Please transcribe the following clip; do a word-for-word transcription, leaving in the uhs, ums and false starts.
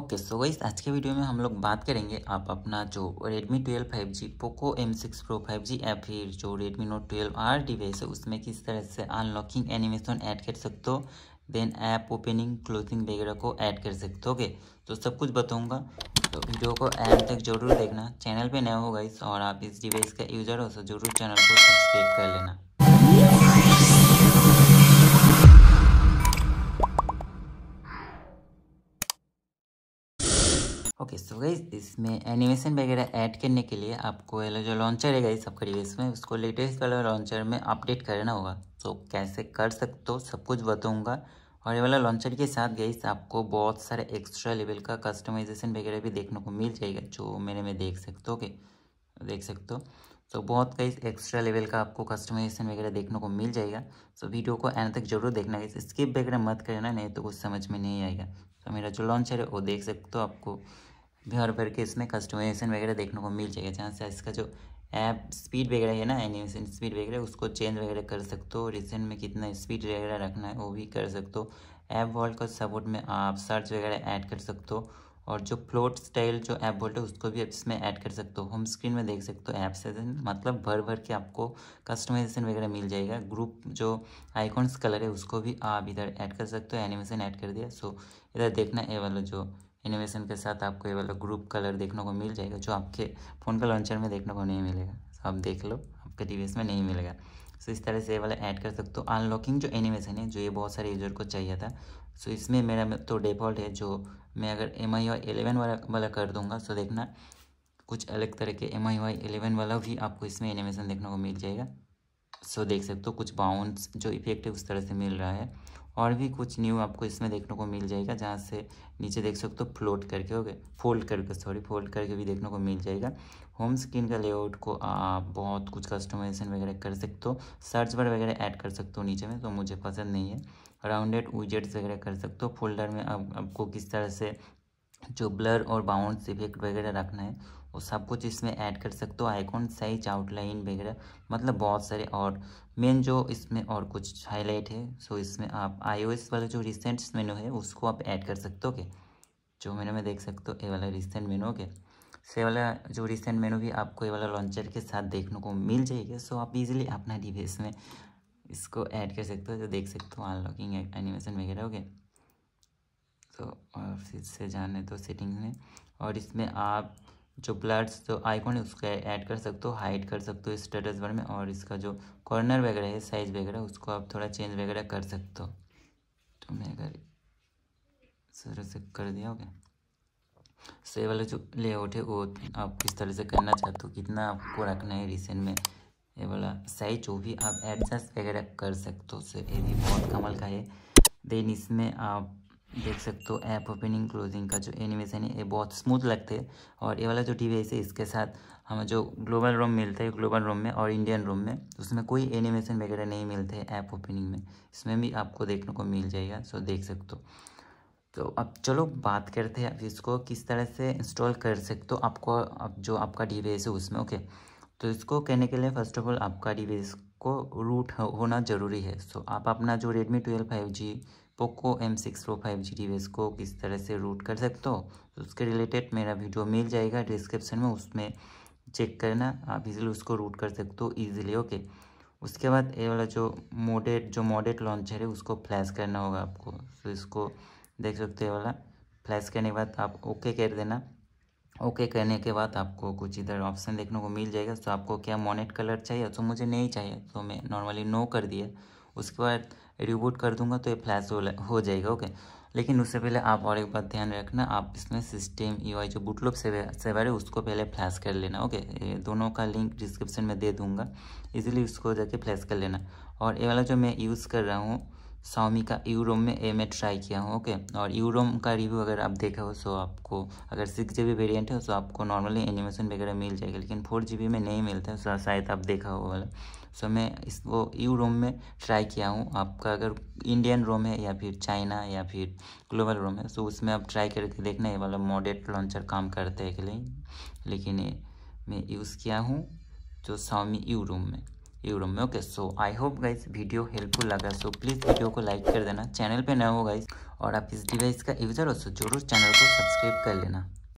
Okay so guys आज के video में हम लोग बात करेंगे आप अपना जो Redmi twelve five G, Poco M six Pro five G या फिर जो Redmi Note twelve R device है उसमें किस तरह से अनलॉकिंग एनिमेशन ऐड कर सकते हो, देन ऐप ओपनिंग क्लोजिंग वगैरह को ऐड कर सकते होगे। तो सब कुछ बताऊंगा, तो वीडियो को एंड तक जरूर देखना। चैनल पे नया हो गाइस और आप इस डिवाइस का यूजर हो तो जरूर चैनल को सब्सक्राइब कर लेना। ओके सो गाइस इसमें एनिमेशन वगैरह ऐड करने के लिए आपको वाला जो लॉन्चर है गाइस आपका डिवाइस में उसको लेटेस्ट वाला लॉन्चर में अपडेट करना होगा। तो कैसे कर सकते हो सब कुछ बताऊंगा। और ये वाला लॉन्चर के साथ गाइस आपको बहुत सारे एक्स्ट्रा लेवल का कस्टमाइजेशन वगैरह भी देखने को मिल जाएगा, जो मेरे में देख सकते हो। ओके देख सकते हो तो बहुत गाइस एक्स्ट्रा लेवल का आपको कस्टमाइजेशन वगैरह देखने को मिल जाएगा। सो वीडियो को एंड तक जरूर देखना गाइस, स्किप वगैरह मत करना नहीं तो कुछ समझ में नहीं आएगा। तो मेरा जो लॉन्चर है वो देख सकते हो, आपको भर भर के इसमें कस्टमाइजेशन वगैरह देखने को मिल जाएगा, जहाँ से इसका जो ऐप स्पीड वगैरह है ना एनिमेशन स्पीड वगैरह उसको चेंज वगैरह कर सकते हो। रिसेंट में कितना स्पीड वगैरह रखना है वो भी कर सकते हो। ऐप वॉल्ट का सपोर्ट में आप सर्च वगैरह ऐड कर सकते हो और जो फ्लोट स्टाइल जो ऐप वॉल्ट है उसको भी आप इसमें ऐड कर सकते हो। होम स्क्रीन में देख सकते हो ऐप सेशन, मतलब भर भर के आपको कस्टमाइजेशन वगैरह मिल जाएगा। ग्रुप जो आइकॉन्स कलर है उसको भी आप इधर ऐड कर सकते हो। एनिमेशन ऐड कर दिया, सो इधर देखना ये वाला जो एनिमेशन के साथ आपको ये वाला ग्रुप कलर देखने को मिल जाएगा, जो आपके फ़ोन का लॉन्चर में देखने को नहीं मिलेगा। तो आप देख लो आपके डिवाइस में नहीं मिलेगा। सो इस तरह से ये वाला ऐड कर सकते हो। अनलॉकिंग जो एनिमेशन है जो ये बहुत सारे यूज़र को चाहिए था, सो इसमें मेरा तो डिफ़ॉल्ट है, जो मैं अगर एम आई वाई एलेवन वाला वाला कर दूंगा सो देखना कुछ अलग तरह के एम आई वाई एलेवन वाला भी आपको इसमें एनिमेशन देखने को मिल जाएगा। सो देख सकते हो कुछ बाउंस जो इफेक्ट है उस तरह से मिल रहा है। और भी कुछ न्यू आपको इसमें देखने को मिल जाएगा, जहाँ से नीचे देख सकते हो फ्लोट करके हो गए फोल्ड करके सॉरी फोल्ड करके भी देखने को मिल जाएगा। होम स्क्रीन का लेआउट को आप बहुत कुछ कस्टमाइजेशन वगैरह कर सकते हो। सर्च बार वगैरह ऐड कर सकते हो नीचे में, तो मुझे पसंद नहीं है। राउंडेड विजेट्स वगैरह कर सकते हो। फोल्डर में आप, आपको किस तरह से जो ब्लर और बाउंस इफेक्ट वगैरह रखना है वो सब कुछ इसमें ऐड कर सकते हो। आइकॉन साइज आउटलाइन वगैरह मतलब बहुत सारे। और मेन जो इसमें और कुछ हाईलाइट है, सो इसमें आप आईओएस वाला जो रिसेंट मेनू है उसको आप ऐड कर सकते हो। के जो मेनू में देख सकते हो ये वाला रिसेंट मेनू के से वाला जो रिसेंट मेनू भी आपको ये वाला लॉन्चर के साथ देखने को मिल जाएगा। सो आप इजीली अपना डिवाइस में इसको ऐड कर सकते हो। तो देख सकते हो अनलॉकिंग एनिमेशन वगैरह हो गया। तो और फिर से जाने तो सेटिंग्स में, और इसमें आप जो ब्लर्स जो आइकॉन है उसको ऐड कर सकते हो, हाइड कर सकते हो स्टेटस बार में। और इसका जो कॉर्नर वगैरह है साइज वगैरह उसको आप थोड़ा चेंज वगैरह कर सकते हो। तो मैं अगर सर से कर दिया होगा सो ये वाला जो लेआउट है वो आप किस तरह से करना चाहते हो, कितना आपको रखना है रिसेंट में ये वाला साइज, जो भी आप एडजस्ट वगैरह कर सकते हो। सो ये भी बहुत कमाल का है। देन इसमें आप देख सकते हो ऐप ओपनिंग क्लोजिंग का जो एनिमेशन है ये बहुत स्मूथ लगते हैं। और ये वाला जो डिवाइस है इसके साथ हमें जो ग्लोबल रोम मिलता है ग्लोबल रोम में और इंडियन रोम में उसमें कोई एनिमेशन वगैरह नहीं मिलते हैं। ऐप ओपनिंग में इसमें भी आपको देखने को मिल जाएगा। सो देख सकते हो। तो अब चलो बात करते हैं अब इसको किस तरह से इंस्टॉल कर सकते हो आपको अब जो आपका डिवाइस है उसमें। ओके तो इसको कहने के लिए फर्स्ट ऑफ ऑल आपका डिवाइस को रूट होना ज़रूरी है। सो आप अपना जो Redmi twelve five G, Poco M six Pro five G device को किस तरह से रूट कर सकते हो तो उसके रिलेटेड मेरा वीडियो मिल जाएगा डिस्क्रिप्शन में, उसमें चेक करना। आप इजीली उसको रूट कर सकते हो इजीली। ओके उसके बाद ये वाला जो मोडेड जो मोडेड लॉन्चर है उसको फ्लैश करना होगा आपको। तो इसको देख सकते हो ये वाला फ्लैश करने के बाद आप ओके कर देना। ओके करने के बाद आपको कुछ इधर ऑप्शन देखने को मिल जाएगा। तो आपको क्या मोनेट कलर चाहिए, तो मुझे नहीं चाहिए तो मैं नॉर्मली नो कर दिया। उसके बाद रिबूट कर दूंगा तो ये फ्लैश हो जाएगा। ओके लेकिन उससे पहले आप और एक बात ध्यान रखना, आप इसमें सिस्टम यूआई जो बूटलूप सेवर है उसको पहले फ्लैश कर लेना। ओके दोनों का लिंक डिस्क्रिप्शन में दे दूंगा, इजीली उसको जाके फ्लैश कर लेना। और ये वाला जो मैं यूज़ कर रहा हूँ Xiaomi का यूरोम में ये मैं ट्राई किया हूँ। ओके और यूरोम का रिव्यू अगर आप देखा हो सो आपको अगर सिक्स जी बी वेरियंट है तो आपको नॉर्मली एनिमेशन वगैरह मिल जाएगा, लेकिन फोर जी बी में नहीं मिलता है। सो शायद आप देखा हो वाला। सो मैं इसको यूरोम में ट्राई किया हूँ। आपका अगर इंडियन रोम है या फिर चाइना या फिर ग्लोबल रोम है सो उसमें आप ट्राई करके देखना ये वाला मॉडेट लॉन्चर काम करते हैं कि नहीं। लेकिन मैं यूज़ किया हूँ जो Xiaomi यूरोम में। यूरो में। Okay so I hope guys video helpful लगा, सो प्लीज़ वीडियो को लाइक कर देना, चैनल पे नए हो गाइज और आप इस डिवाइस का यूज़र हो तो जरूर चैनल को सब्सक्राइब कर लेना।